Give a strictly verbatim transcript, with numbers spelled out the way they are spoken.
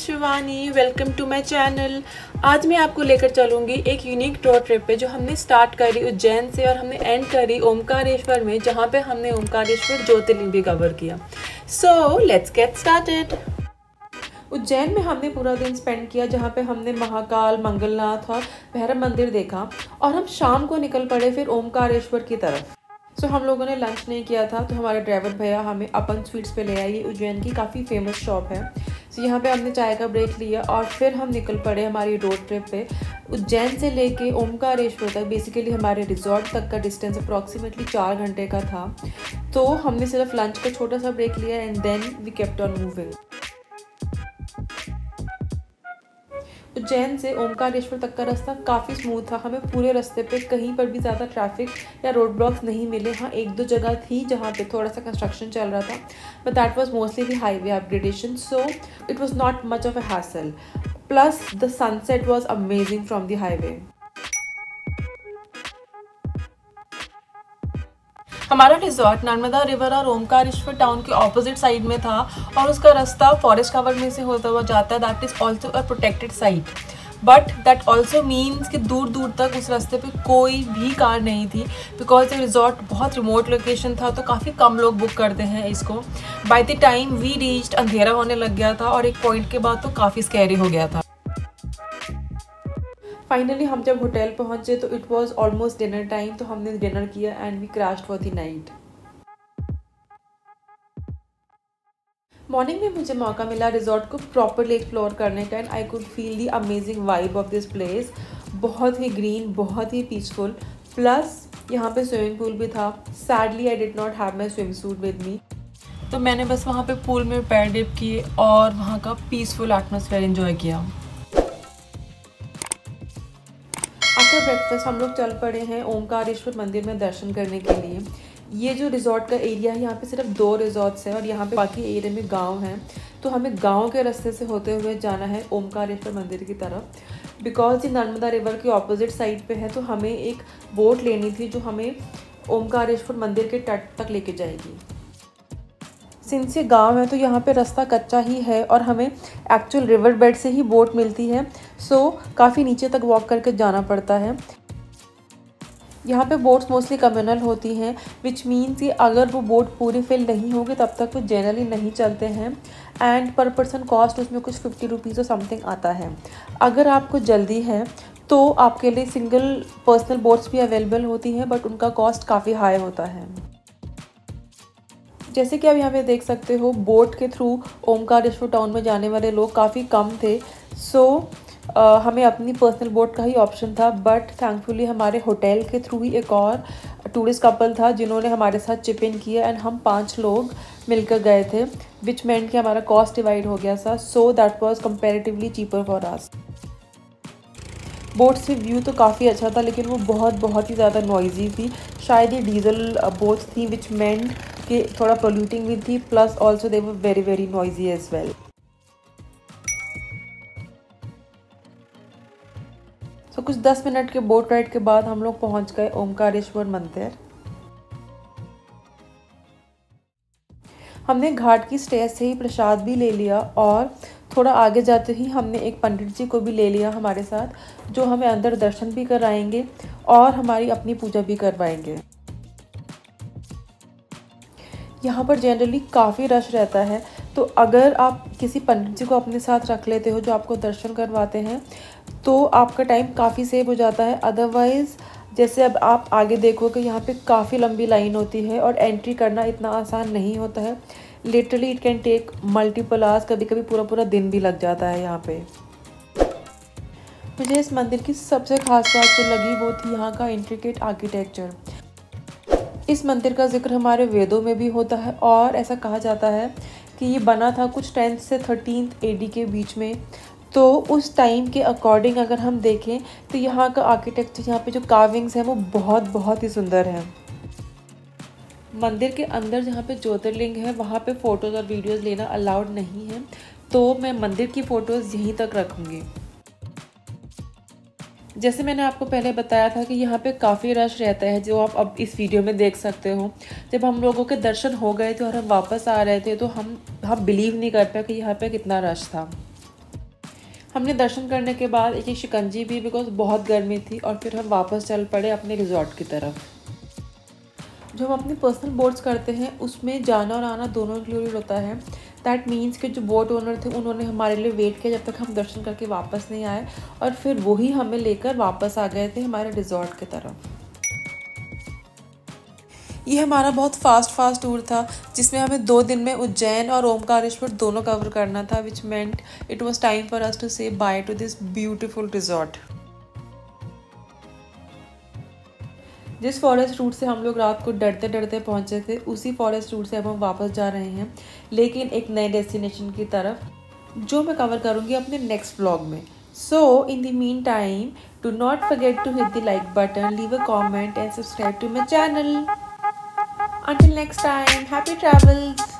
Shivani, welcome to my channel. आज मैं आपको लेकर चलूँगी एक यूनिक रोड ट्रिप पे, जो हमने स्टार्ट करी उज्जैन से और हमने एंड करी ओमकारेश्वर में, जहाँ पे हमने ओमकारेश्वर ज्योतिर्लिंग भी कवर किया। So let's get started. Ujjain में हमने पूरा दिन स्पेंड किया, जहाँ पे हमने महाकाल, मंगलनाथ और भैरव मंदिर देखा, और हम शाम को निकल पड़े फिर ओमकारेश्वर की तरफ। सो so, हम लोगों ने लंच नहीं किया था, तो हमारे ड्राइवर भैया हमें अपन स्वीट्स पे ले आए। ये उज्जैन की काफ़ी फेमस शॉप है। सो so, यहाँ पे हमने चाय का ब्रेक लिया और फिर हम निकल पड़े हमारी रोड ट्रिप पे। उज्जैन से लेके ओमकारेश्वर तक, बेसिकली हमारे रिजॉर्ट तक का डिस्टेंस अप्रॉक्सीमेटली चार घंटे का था। तो हमने सिर्फ लंच का छोटा सा ब्रेक लिया and then we kept on moving. Ujjain से ओमकारेश्वर तक का रास्ता काफ़ी स्मूथ था। हमें पूरे रास्ते पे कहीं पर भी ज़्यादा ट्रैफिक या रोड ब्लॉक्स नहीं मिले। हाँ, एक दो जगह थी जहाँ पे थोड़ा सा कंस्ट्रक्शन चल रहा था, but that was mostly the highway upgradation, so it was not much of a hassle. Plus the sunset was amazing from the highway. हमारा रिजॉर्ट नर्मदा रिवर और ओमकारेश्वर टाउन के ऑपोजिट साइड में था, और उसका रास्ता फॉरेस्ट कवर में से होता हुआ जाता है। That is also a protected site, but that also means कि दूर दूर तक उस रास्ते पे कोई भी कार नहीं थी, बिकॉज ये रिजॉर्ट बहुत रिमोट लोकेशन था, तो काफ़ी कम लोग बुक करते हैं इसको। By the time we reached, अंधेरा होने लग गया था, और एक पॉइंट के बाद तो काफ़ी स्कैरी हो गया था। फाइनली हम जब होटल पहुंचे तो it was almost dinner time, तो हमने डिनर किया and we crashed for the night. Morning में मुझे मौका मिला रिजॉर्ट को प्रॉपरली एक्सप्लोर करने का, and I could feel the amazing vibe of this place. बहुत ही ग्रीन, बहुत ही पीसफुल, प्लस यहाँ पे स्विमिंग पूल भी था। Sadly I did not have my swimsuit with me, तो मैंने बस वहाँ पे पूल में पैर डिप किए और वहाँ का पीसफुल एटमोसफेयर इन्जॉय किया। आफ्टर ब्रेकफास्ट हम लोग चल पड़े हैं ओमकारेश्वर मंदिर में दर्शन करने के लिए। ये जो रिजॉर्ट का एरिया है, यहाँ पे सिर्फ दो रिजॉर्ट्स हैं, और यहाँ पे बाकी एरिया में गांव हैं, तो हमें गांव के रास्ते से होते हुए जाना है ओमकारेश्वर मंदिर की तरफ। बिकॉज ये नर्मदा रिवर के ऑपोजिट साइड पे है, तो हमें एक बोट लेनी थी जो हमें ओमकारेश्वर मंदिर के तट तक लेके जाएगी। सिंस ये गाँव है तो यहाँ पे रास्ता कच्चा ही है, और हमें एक्चुअल रिवर बेड से ही बोट मिलती है, सो काफ़ी नीचे तक वॉक करके जाना पड़ता है। यहाँ पे बोट्स मोस्टली कम्युनल होती हैं, विच मीन्स कि अगर वो बोट पूरी फिल नहीं होगी तब तक वो जनरली नहीं चलते हैं, एंड पर पर्सन कॉस्ट उसमें कुछ फिफ्टी रुपीज़ और समथिंग आता है। अगर आपको जल्दी है तो आपके लिए सिंगल पर्सनल बोट्स भी अवेलेबल होती हैं, बट उनका कॉस्ट काफ़ी हाई होता है। जैसे कि आप यहाँ पे देख सकते हो, बोट के थ्रू ओमकारेश्वर टाउन में जाने वाले लोग काफ़ी कम थे, सो आ, हमें अपनी पर्सनल बोट का ही ऑप्शन था। बट थैंकफुली हमारे होटल के थ्रू ही एक और टूरिस्ट कपल था जिन्होंने हमारे साथ चिप इन किया, एंड हम पांच लोग मिलकर गए थे, विच मेंट कि हमारा कॉस्ट डिवाइड हो गया था, so that was comparatively cheaper for us. Boat से व्यू तो काफ़ी अच्छा था, लेकिन वो बहुत बहुत ही ज़्यादा नॉइजी थी। शायद ये डीजल बोट्स थी, विच मेंट कि थोड़ा पोल्यूटिंग भी थी, plus also they were very very noisy as well. So कुछ दस मिनट के बोट राइड के बाद हम लोग पहुंच गए ओमकारेश्वर मंदिर। हमने घाट की स्टेज से ही प्रसाद भी ले लिया, और थोड़ा आगे जाते ही हमने एक पंडित जी को भी ले लिया हमारे साथ, जो हमें अंदर दर्शन भी कराएंगे और हमारी अपनी पूजा भी करवाएंगे। यहाँ पर जनरली काफ़ी रश रहता है, तो अगर आप किसी पंडित जी को अपने साथ रख लेते हो जो आपको दर्शन करवाते हैं, तो आपका टाइम काफ़ी सेव हो जाता है। अदरवाइज़ जैसे अब आप आगे देखोगे, यहाँ पे काफ़ी लंबी लाइन होती है, और एंट्री करना इतना आसान नहीं होता है। Literally it can take multiple hours, कभी कभी पूरा पूरा दिन भी लग जाता है यहाँ पे। मुझे इस मंदिर की सबसे खास बात जो लगी वो थी यहाँ का इंट्रिकेट आर्किटेक्चर। इस मंदिर का जिक्र हमारे वेदों में भी होता है, और ऐसा कहा जाता है कि ये बना था कुछ टेंथ से थर्टीन्थ एडी के बीच में। तो उस टाइम के अकॉर्डिंग अगर हम देखें तो यहाँ का आर्किटेक्चर, यहाँ पे जो कार्विंग्स हैं, वो बहुत बहुत ही सुंदर है। मंदिर के अंदर जहाँ पे ज्योतिर्लिंग है, वहाँ पे फ़ोटोज़ और वीडियोज़ लेना अलाउड नहीं है, तो मैं मंदिर की फ़ोटोज़ यहीं तक रखूँगी। जैसे मैंने आपको पहले बताया था कि यहाँ पे काफ़ी रश रहता है, जो आप अब इस वीडियो में देख सकते हो। जब हम लोगों के दर्शन हो गए थे और हम वापस आ रहे थे, तो हम हम बिलीव नहीं कर पाए कि यहाँ पे कितना रश था। हमने दर्शन करने के बाद एक एक शिकंजी भी, बिकॉज बहुत गर्मी थी, और फिर हम वापस चल पड़े अपने रिजॉर्ट की तरफ। जो हम अपनी पर्सनल बोट्स करते हैं उसमें जाना और आना दोनों इंक्लूडेड होता है। दैट मीन्स कि जो बोट ओनर थे उन्होंने हमारे लिए वेट किया जब तक हम दर्शन करके वापस नहीं आए, और फिर वही हमें लेकर वापस आ गए थे हमारे रिजॉर्ट की तरफ। ये हमारा बहुत फास्ट फास्ट टूर था जिसमें हमें दो दिन में उज्जैन और ओमकारेश्वर दोनों कवर करना था, which meant it was time for us to say bye to this beautiful resort. जिस फॉरेस्ट रूट से हम लोग रात को डरते डरते पहुंचे थे उसी फॉरेस्ट रूट से अब हम वापस जा रहे हैं, लेकिन एक नए डेस्टिनेशन की तरफ, जो मैं कवर करूँगी अपने नेक्स्ट व्लॉग में। So, in the meantime, do not forget to hit the like button, leave a comment and subscribe to my channel. Until next time, happy travels!